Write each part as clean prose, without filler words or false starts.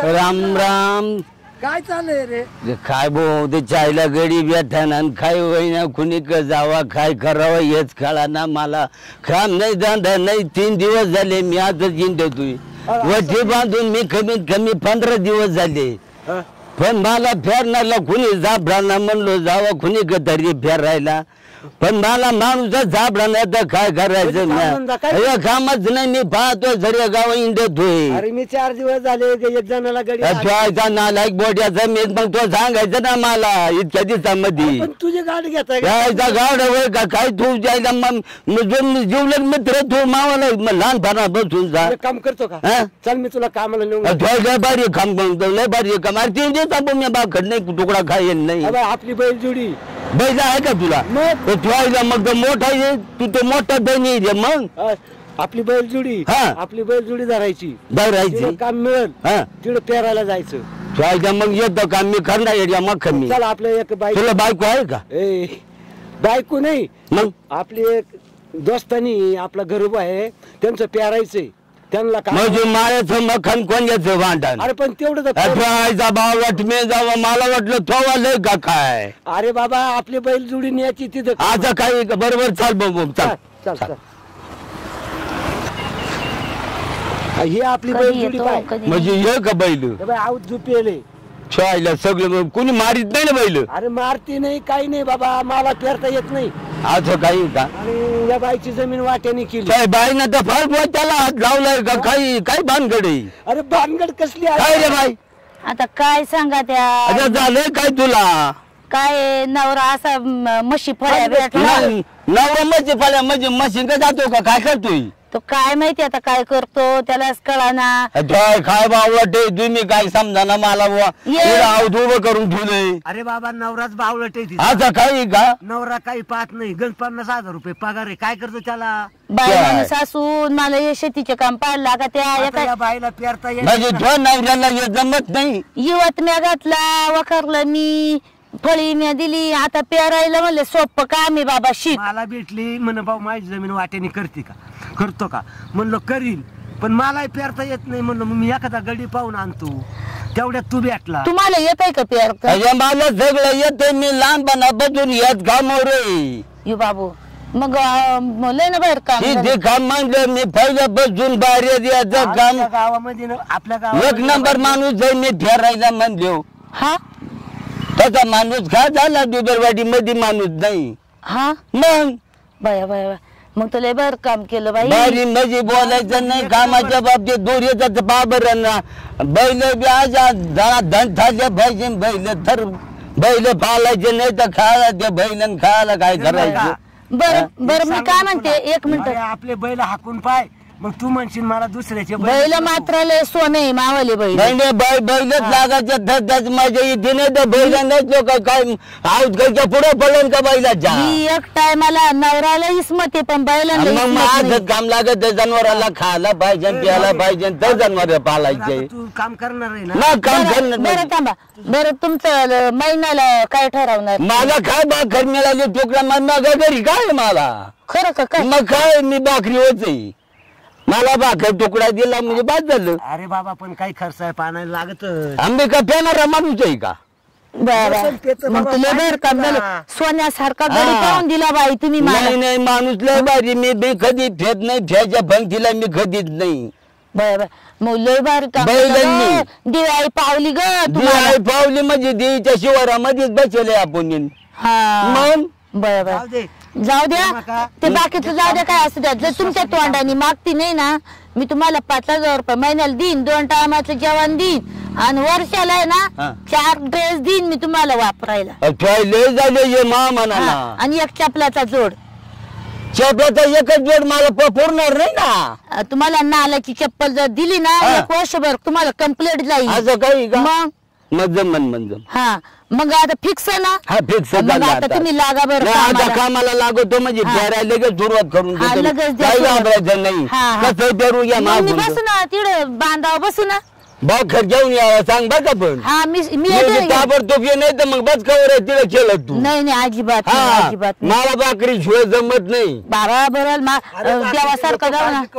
राम राम. काय चाललंय रे? काय बो ते चायला गरीब या ठाणान काय होईना कुणी क जावा काय करावा हेच कळा ना मला. काम नाही धंदा नाही 3 दिवस झाले मी आज जिंदे तुई वठी बांधून मी कमीत कमी 15 दिवस झाले. पण मला फेरणाला कुणी जाबराना म्हणलो जावा कुणी क तरी फेर राहिला. पण मला माणूस झाबराना तर काय करायचं नाही कामच नाही. मी पाहतो झरे गाव इंडतोय मी 4 दिवस झाले एक जणाला नाला एक बोट्याचा मी मग तो सांगायचं ना मला इतक्या दिवसामध्ये तुझी गाडी घेता गाड होय का काय तू जायला जेवलं मित्र तू मावाला लहानपणा बसून जा काम करतो का चल मी तुला कामाला नेऊन बारी काम करतो लय बारी काम. अरे 3 दिवस आपण मी बाकड नाही तुकडा खायला नाही. आपली बैल जुडी बैल आहे का तुला मग तो मोठा तू तो मोठा धनी मग आपली बैलजोडी आपली बैलजोडी धरायची धरायची काम मिळेल तिथं पेरायला जायचं तुला मग येतो काम मी करणार एरिया मग कमी. चला आपलं एक बायको तुला बायको आहे का? ए बायको नाही मग आपली एक दोस्तानी आपला गरीब आहे त्यांचं पेरायचंय त्यांना मारायचं मखन कोणत्याचं वाटण. अरे पण तेवढं जावं मला वाटलं थोवा लय का काय. अरे बाबा आपली बैल जुडी न्यायची तिथं आज काय बरोबर चाल बघू चाल ही आपली बैल जुडी म्हणजे हे का बैल आऊत झुपेले शाळेला सगळं कुणी मारित नाही ना बैल. अरे मारती नाही काही नाही बाबा मला पेरता येत नाही असं काही का. या बाईची जमीन वाट्याने केली बाई ना तर फार त्याला हात लावलाय का काही काय भानगड. अरे भानगड कसली काय रे बाई आता काय सांगा त्या झालंय काय तुला काय नवरा असा म्हशी फळ्या भेटला नवरा म्हशी फळ्या म्हणजे मशीन का जातो का काय करतोय तो काय माहिती आता काय करतो त्यालाच कळाना. काय बावळटे तुम्ही काय समजा ना मला अवध उभं करून ठेवले. अरे बाबा नवराच बावळटे आता काही का नवरा काही पाहत नाही गण 50,000 रुपये पगार आहे काय करतो त्याला बाई सासू मला हे शेतीचे काम पाहायला लागा त्या बाईला पेरता येत जमत नाही. युवत म्या घातला वखरला मी फळी मी दिली आता पेरायला म्हणले सोपं काम आहे बाबा शिक. मला भेटली म्हण भाऊ माझी जमीन वाट्याने करते का करतो का म्हणलो करील पण मला पेरता येत नाही म्हणलो मी एखादा गडी पाहून आणतो तेवढ्यात तू भेटला. तुम्हाला येत आहे का पेरता? मला सगळं येत मी लहानपणा बसून येत घामोरे बाबू मग बोलय ना बाहेर काम काम मागलं मी पहिल्या बसून बाहेर यायचं काम गावामध्ये आपल्या गाव 1 नंबर माणूस जाईल मी फेरायला म्हणलो हा त्याचा माणूस का झाला दुबरवाडी मध्ये माणूस नाही हा मग बया बया मग तुला बर काम केलं बाई बारी म्हणजे बोलायचं नाही कामाच्या बाबतीत दूर येतात बाबर बैल धनथाचे पाहिजे बैल तर बैल पालायचे नाही तर खायला ते बैलन खायला काय करायचं. बर बर मी काय म्हणते 1 मिनिट आपले बैल हाकून पाय मग तू म्हणशील मला दुसऱ्याचे बैल मात्र लय सोने मावले बैल बाई बैलच लागायचं माझ्या इथे नाही तर बैला नाही तो काय आऊतच्या पुढे पडलं का बैलाच्या एक टायमाला नवऱ्याला इसमते पण बैलांना काम लागत जनावराला खायला पाहिजे प्यायला पाहिजे तर जनावर पालायचे तू काम करणार आहे ना काम करणार. बरं थांबा बरं तुमचं महिन्याला काय ठरवणार? मला काय भाकर मिळाली तुकडा मग घरी काय मला खरं का काय मग काय मी भाकरी होते मला बाकी तुकडा दिला म्हणजे बाद झालं. अरे बाबा पण काही खर्च आहे पाण्याला लागत आंबे का पेणारा माणूस आहे का सोन्यासारखा गडी पाहून दिला बाई तुम्ही नाही माणूस लय बारी मी बे कधी फेत नाही फेच्या भंगतीला मी कधीच नाही बर मग लय बारी दिवाळी पावली ग दिवाळी पावली म्हणजे देवीच्या शिवारामध्येच बसले आपण मग बर बर जाऊ द्या ते बाकीचं जाऊ द्या काय असू द्या जर तुमच्या तोंडाने मागती नाही ना मी तुम्हाला 5,000 रुपये महिन्याला देईन 2 टायमाचं जेवण देईन आणि वर्षाला आहे ना 4 ड्रेस देईन मी तुम्हाला वापरायला आणि 1 चपलाचा जोड चपलाचा 1च जोड मला पुरणार नाही ना. तुम्हाला नालाची चप्पल जर दिली ना 1 वर्षभर तुम्हाला कंप्लीट जाईल मग हा मग आता फिक्स ना फिक्स आता तुम्ही लागा बरं आता कामाला लागतो म्हणजे लगेच सुरुवात करून लगेच नाही बसू ना तिकडे बांधावं बसू ना Bak kerja unya sang bak apun. हाँ मिस मियाँ तो ताबर तो ये नहीं तो मगबत का वो रहती है क्या लगता है? नहीं नहीं आजी बात नहीं आजी बात नहीं। माला बाकरी छोड़ जम्मत नहीं। बारा बरल माँ दिवासर करो ना।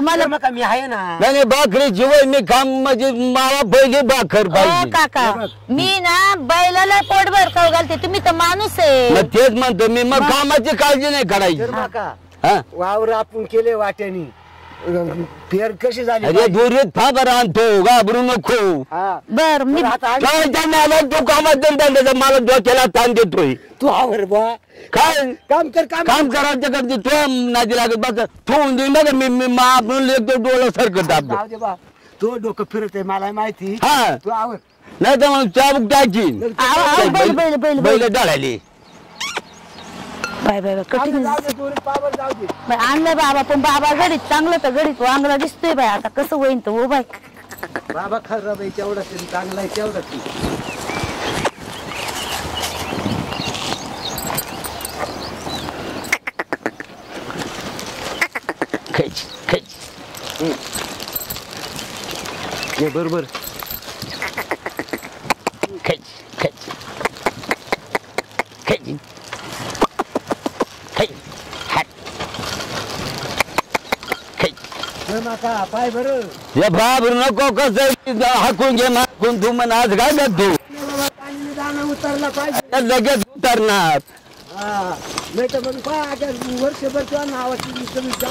तुम्हारे में कमी है ना? नहीं बाकरी छोड़ में काम मजे माला बैले बाकर भाई। ओ काका मीना बैला ले पोड़ बर का उगलते तुम्ही तो मानुस है। मध्यम तुम्ही में काम मजे काजी नहीं कराई। पेर कशी झाली अरे दुरीत फाबर आणतो घाबरू नको बर मी काय जाणार तू कामात दंड मला डोक्याला ताण देतोय तू आवर बा काय काम कर काम करायचं करते तू नादी लागत बस ठेवून दे मग मी आपण एक डोळा सरकत दाबतो तू डोकं फिरते मला माहिती तू आवर नाही तर मग चाबूक टाकीन बैल डाळाली बाय बाय कटिंग बाय आणले बाबा पण बाबा घडीत चांगलं तर घडीत वांगला दिसतोय बाय आता कसं होईन तो ओ बाय बाबा खरं बाई तेवढा चांगला आहे तेवढा की खच खच ये बरोबर खच खच खच ये बाप रुना कोका से हकून के माकून तू मन आज गाय गद्दू लगे उतरना मैं तो मन पा आगे वर्ष वर्ष आना आवश्यक